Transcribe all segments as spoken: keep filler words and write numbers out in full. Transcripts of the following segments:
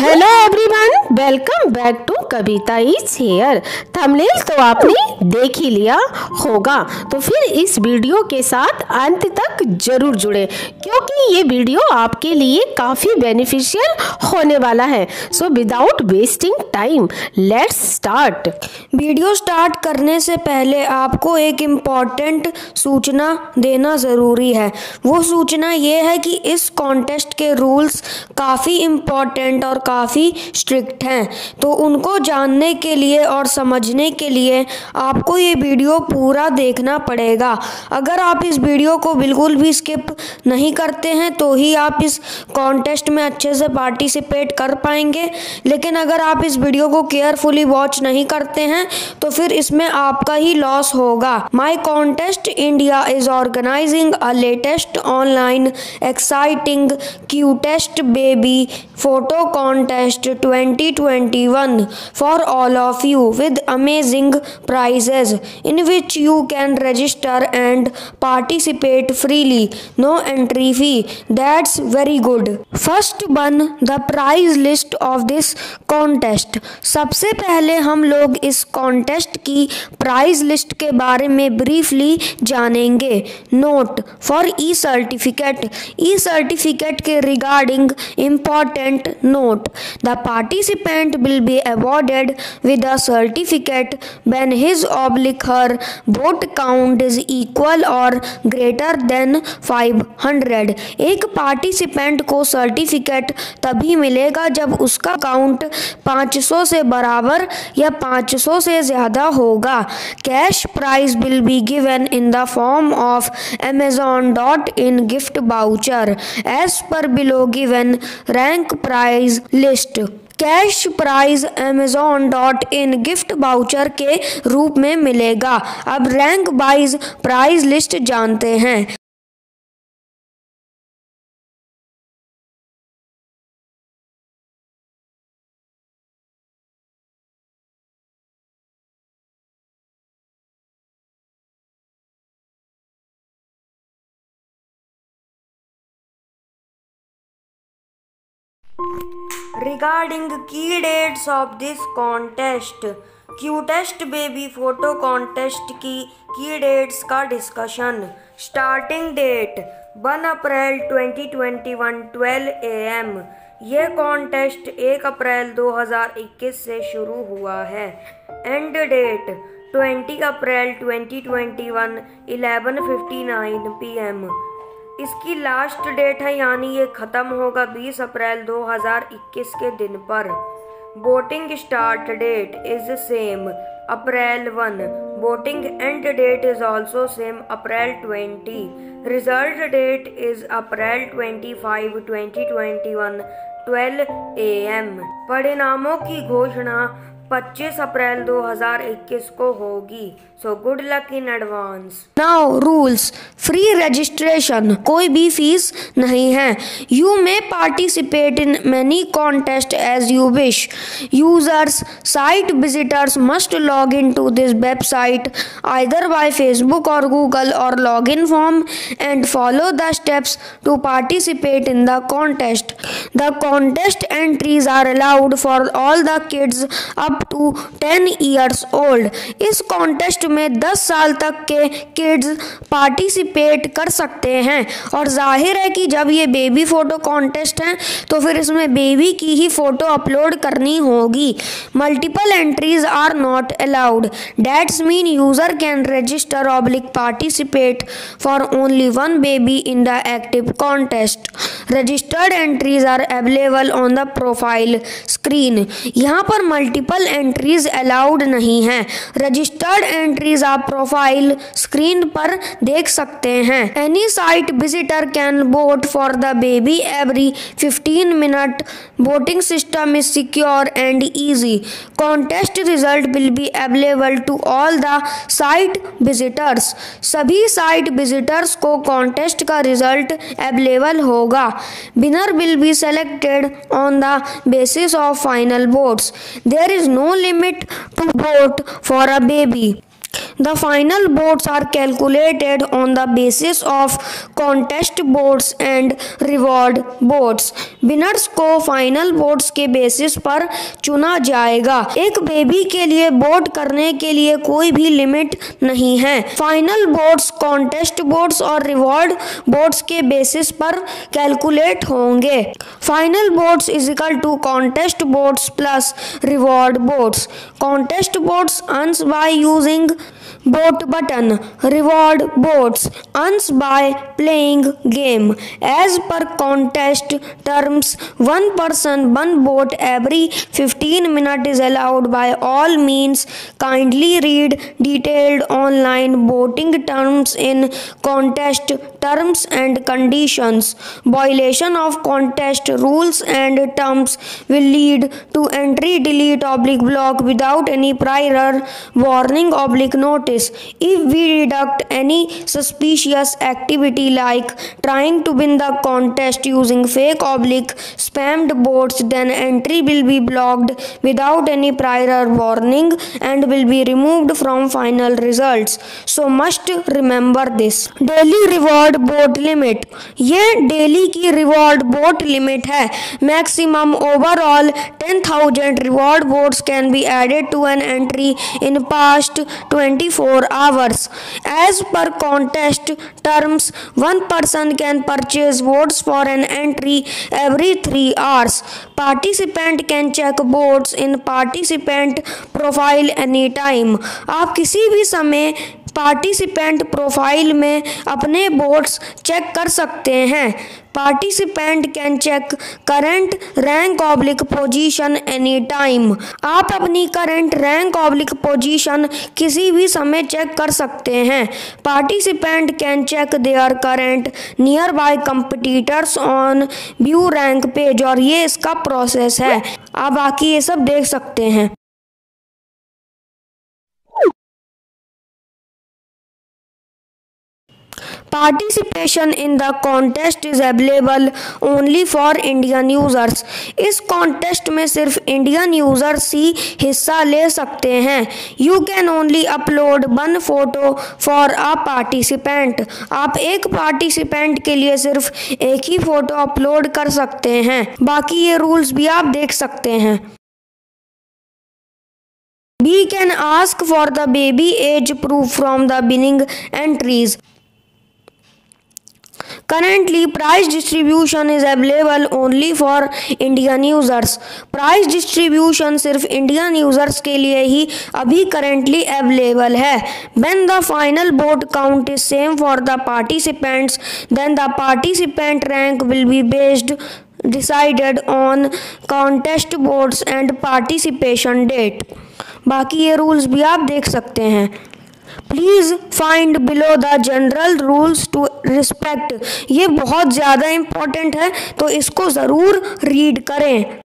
Hello everyone, welcome back to Kavita is here. Thumbnail तो आपने देख ही लिया होगा, तो फिर इस वीडियो के साथ अंत तक जरूर जुड़े क्योंकि ये वीडियो आपके लिए काफ़ी बेनिफिशियल होने वाला है। So without wasting time let's start. Video start करने से पहले आपको एक इम्पॉर्टेंट सूचना देना ज़रूरी है। वो सूचना ये है कि इस कॉन्टेस्ट के रूल्स काफ़ी इम्पॉर्टेंट और काफ़ी स्ट्रिक्ट हैं, तो उनको जानने के लिए और समझने के लिए आपको ये वीडियो पूरा देखना पड़ेगा। अगर आप इस वीडियो को बिल्कुल भी स्किप नहीं करते हैं तो ही आप इस कॉन्टेस्ट में अच्छे से पार्टिसिपेट कर पाएंगे, लेकिन अगर आप इस वीडियो को केयरफुली वॉच नहीं करते हैं तो फिर इसमें आपका ही लॉस होगा। My contest India is organising a latest online exciting cutest baby photo contest twenty twenty-one for all of you with amazing prizes in which you can register and participate freely, no entry fee. That's very good. First one, the prize list of this contest. सबसे पहले हम लोग इस contest की prize list के बारे में briefly जानेंगे। Note for e-certificate. E-certificate के regarding important note. The participant will be awarded with a certificate when his oblique her vote count is equal or greater than five hundred. एक participant को certificate तभी मिलेगा जब उसका count पाँच सौ से बराबर या पाँच सौ से ज़्यादा होगा। Cash prize will be given in the form of Amazon dot in gift voucher as per below given rank prize list. Cash prize Amazon dot in gift voucher के रूप में मिलेगा। अब रैंक वाइज प्राइज लिस्ट जानते हैं। Regarding key dates of this contest, cutest baby photo contest की की dates का डिस्कशन। स्टार्टिंग डेट एक April twenty twenty one twelve A M. ये कॉन्टेस्ट एक अप्रैल दो हज़ार इक्कीस से शुरू हुआ है। एंड डेट बीस अप्रैल ट्वेंटी ट्वेंटी वन ग्यारह पचपन पी एम। इसकी लास्ट डेट है, यानी ये ख़त्म होगा बीस अप्रैल दो हज़ार इक्कीस के दिन पर। Voting start date is same April one. Voting end date is also same April twenty. Result date is April twenty five twenty twenty one twelve A M. परिणामों की घोषणा पच्चीस अप्रैल दो हज़ार इक्कीस को होगी। So good luck in advance. Now rules, free registration, कोई भी फीस नहीं है। You may participate in many contest as you wish. Users site visitors must log in to this website either by Facebook और Google और log in form and follow the steps to participate in the contest. The contest entries are allowed for all the kids up to ten years old. इस contest में दस साल तक के kids participate कर सकते हैं। और जाहिर है कि जब ये बेबी फ़ोटो कॉन्टेस्ट है तो फिर इसमें बेबी की ही फ़ोटो अपलोड करनी होगी। Multiple entries are not allowed. That's mean user can register oblique participate for only one baby in the active contest. Registered entries are available on the profile screen. यहाँ पर multiple entries allowed नहीं हैं। Registered entries आप profile screen पर देख सकते हैं। Any site visitor can vote for the baby every fifteen minute. Voting system is secure and easy. Contest result will be available to all the site visitors. सभी site visitors को contest का result available होगा। Winner will be selected on the basis of final votes. There is no limit to vote for a baby. The final votes are calculated on the basis of contest votes and reward votes. Winners को final votes के basis पर चुना जाएगा। एक baby के लिए vote करने के लिए कोई भी लिमिट नहीं है। फाइनल वोट्स कॉन्टेस्ट वोट्स और रिवॉर्ड वोट्स के बेसिस पर कैलकुलेट होंगे। Final votes is equal to contest votes plus reward votes. Contest votes earns by using vote button, reward votes earns by playing game. As per contest terms, one person one vote every fifteen minutes is allowed. By all means, kindly read detailed online voting terms in contest terms and conditions. Violation of contest rules and terms will lead to entry delete oblique block without any prior warning oblique notice. If we deduct any suspicious activity like trying to win the contest using fake oblique spammed bots, then entry will be blocked without any prior warning and will be removed from final results. So must remember this. Daily reward bot limit. ये daily की reward bot limit है. Maximum overall ten thousand reward bots can be added to an entry in past twenty-four hours. As per contest terms, one person can purchase votes for an entry every three hours. Participant can check votes in participant profile anytime. आप किसी भी समय participant profile में अपने votes check कर सकते हैं. Participant can check current rank oblique position any time. आप अपनी करंट रैंक ऑब्लिक पोजीशन किसी भी समय चेक कर सकते हैं. Participant can check their current near by competitors on view rank page. और ये इसका प्रोसेस है. आप बाकी ये सब देख सकते हैं. Participation in the contest is available only for Indian users. इस contest में सिर्फ Indian users ही हिस्सा ले सकते हैं. You can only upload one photo for a participant. आप एक participant के लिए सिर्फ एक ही photo upload कर सकते हैं. बाकी ये rules भी आप देख सकते हैं. We can ask for the baby age proof from the winning entries. Currently, price distribution is available only for Indian users. Price distribution सिर्फ Indian users के लिए ही अभी currently available है. When the final vote count is same for the participants, then the participant rank will be based decided on contest votes and participation date. बाकी ये rules भी आप देख सकते हैं. Please find below the general rules to respect. ये बहुत ज़्यादा इम्पोर्टेंट है तो इसको ज़रूर रीड करें.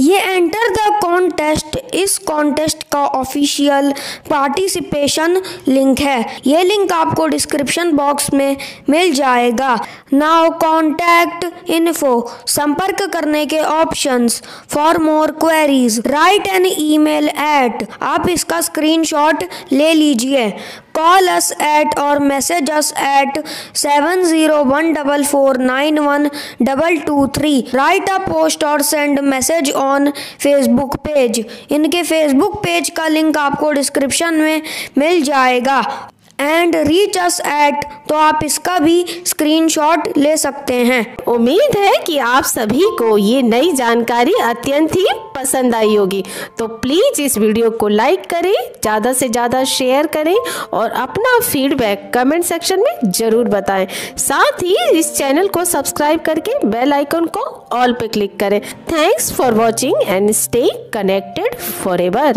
ये एंटर द कॉन्टेस्ट इस कॉन्टेस्ट का ऑफिशियल पार्टिसिपेशन लिंक है. ये लिंक आपको डिस्क्रिप्शन बॉक्स में मिल जाएगा. नाउ कॉन्टैक्ट इन्फो, संपर्क करने के options. For more queries write an email at, आप इसका स्क्रीनशॉट ले लीजिए. कॉल अस एट और message us at seven zero one four four nine one double two three. Write a post और send message on Facebook page. इनके Facebook page का link आपको description में मिल जाएगा. एंड रीच अस एट, तो आप इसका भी स्क्रीनशॉट ले सकते हैं। उम्मीद है कि आप सभी को ये नई जानकारी अत्यंत ही पसंद आई होगी। तो प्लीज इस वीडियो को लाइक करें, ज्यादा से ज्यादा शेयर करें और अपना फीडबैक कमेंट सेक्शन में जरूर बताएं। साथ ही इस चैनल को सब्सक्राइब करके बेल आइकन को ऑल पे क्लिक करें। Thanks for watching and stay connected forever.